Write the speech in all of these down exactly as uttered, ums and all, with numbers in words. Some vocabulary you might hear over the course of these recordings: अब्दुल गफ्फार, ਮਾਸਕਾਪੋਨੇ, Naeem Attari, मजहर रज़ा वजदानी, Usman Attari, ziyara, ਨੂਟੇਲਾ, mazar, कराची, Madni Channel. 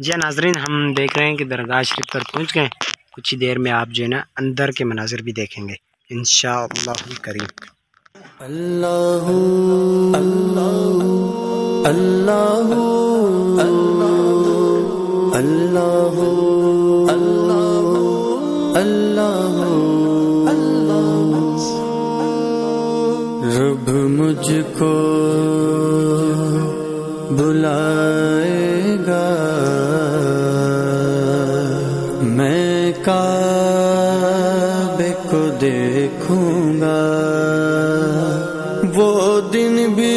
जी नाजरीन, हम देख रहे हैं कि दरगाह शरीफ पर पहुँच गए। कुछ ही देर में आप जो है ना अंदर के मनाजिर भी देखेंगे इंशाअल्लाह करीम। अल्लाहू अल्लाहू अल्लाहू अल्लाहू अल्लाहू अल्लाहू अल्लाहू रब मुझको बुलाएगा, मैं काबे को देखूंगा, वो दिन भी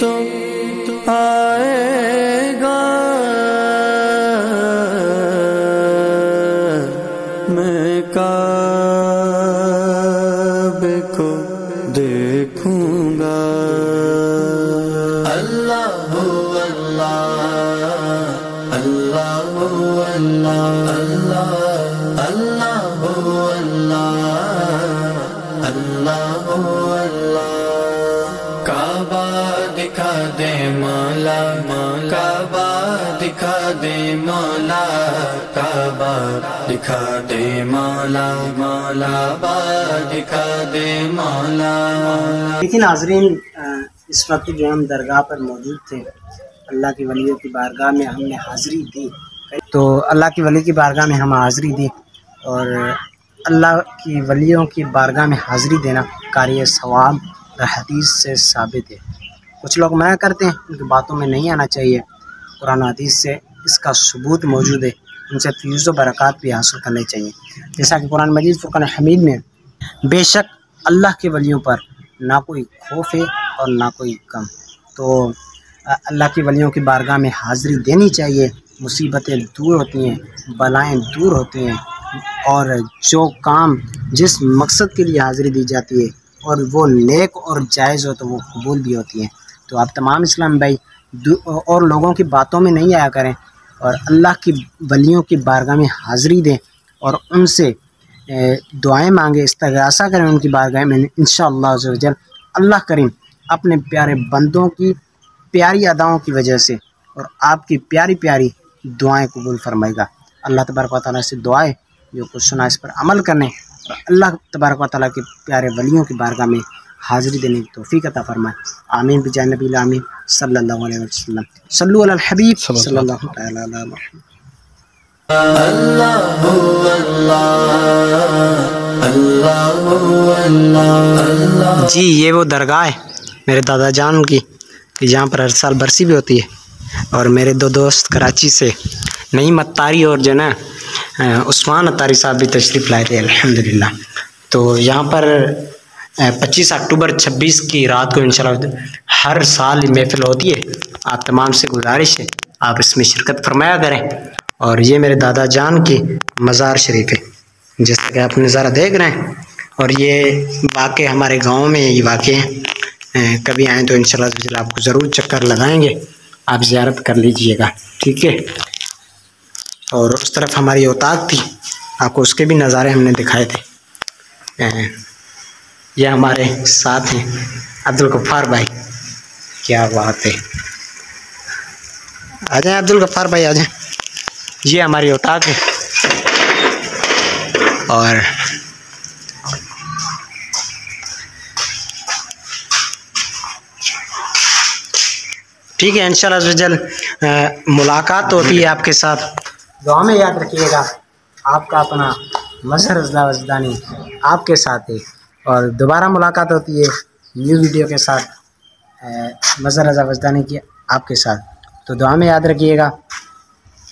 तो आएगा, मैं काबे को देखूंगा। अल्लाह अल्लाह अल्लाह अल्लाह अल्लाह अल्लाह अल्लाह अल्लाह अल्लाह। काबा दिखा दे मौला, काबा दिखा दे मौला, काबा दिखा दे मौला, मौला बा दिखा दे मौला। लेकिन नाज़रीन, इस वक्त जो हम दरगाह पर मौजूद थे, अल्लाह के वलियों की बारगाह में हमने हाज़री दी, तो अल्लाह के वली की बारगाह में हम हाज़री दी और अल्लाह की वलियों की बारगाह में हाज़री देना कार्य सवाब हदीस से साबित है। कुछ लोग मना करते हैं, उनकी बातों में नहीं आना चाहिए। कुरान हदीस से इसका सबूत मौजूद है, उनसे फीज़ व बरक़ात भी हासिल करनी चाहिए। जैसा कि कुरान मजीद फुरक़ान हमीद में, बेशक अल्लाह के वलियों पर ना कोई खौफ है और ना कोई गम। तो अल्लाह के वलियों की बारगाह में हाज़री देनी चाहिए, मुसीबतें दूर होती हैं, बलाएं दूर होती हैं, और जो काम जिस मकसद के लिए हाज़री दी जाती है और वो नेक और जायज़ हो तो वो कबूल भी होती हैं। तो आप तमाम इस्लाम भाई और लोगों की बातों में नहीं आया करें और अल्लाह की वलियों की बारगाह में हाज़री दें और उनसे दुआएं मांगें, इस्तिग़ासा करें उनकी बारगाह में। इंशाअल्लाह अज़्ज़ वजल अल्लाह करीम अपने प्यारे बंदों की प्यारी अदाओं की वजह से और आपकी प्यारी प्यारी दुआएं कबूल फरमाएगा। अल्लाह तबारक व तआला से दुआएं, जो कुछ सुना इस पर अमल करने और अल्लाह तबारक व तआला के प्यारे वलियों की बारगाह में हाज़िरी देने की तौफीक अता फरमाए। आमीन बिजानबी आमीन सल्लल्लाहु अलैहि वसल्लम। सल्लु अलल हबीब सल्लल्लाहु तआला अलैहि वसल्लम। अल्लाहु अल्लाह अल्लाहु अल्लाह। जी, ये वो दरगाह है मेरे दादा जान की, जहाँ पर हर साल बरसी भी होती है। और मेरे दो दोस्त कराची से, नईम अत्तारी और जो ना उस्मान अत्तारी साहब भी तशरीफ़ लाए थे अल्हम्दुलिल्लाह। तो यहाँ पर पच्चीस अक्टूबर छब्बीस की रात को इंशाल्लाह हर साल महफिल होती है। आप तमाम से गुजारिश है, आप इसमें शिरकत फरमाया करें। और ये मेरे दादा जान की मज़ार शरीफ है, जैसा कि आप नज़ारा देख रहे हैं। और ये वाक़ हमारे गाँव में ये वाक़ हैं, कभी आएँ तो इंशाल्लाह आपको ज़रूर चक्कर लगाएँगे, आप ज़ियारत कर लीजिएगा, ठीक है। और उस तरफ हमारी औताक थी, आपको उसके भी नज़ारे हमने दिखाए थे। ये हमारे साथ हैं अब्दुल गफ्फार भाई, क्या बात है, आ जाएँ अब्दुल गफ्फार भाई आ जाएँ। ये हमारी औताक है और ठीक है, इंशाल्लाह जल्द मुलाकात होती है आपके साथ। दुआ में याद रखिएगा, आपका अपना मजहर रज़ा वजदानी आपके साथ है। और दोबारा मुलाकात होती है न्यू वीडियो के साथ, मजहर रज़ा वजदानी की आपके साथ। तो दुआ में याद रखिएगा,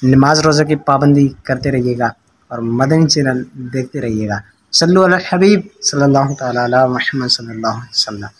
नमाज रोज़े की पाबंदी करते रहिएगा और मदनी चैनल देखते रहिएगा। सल्लु अला हबीब सल्लल्लाहु तआला अला मुहम्मद सल्लल्लाहु अलैहि वसल्लम।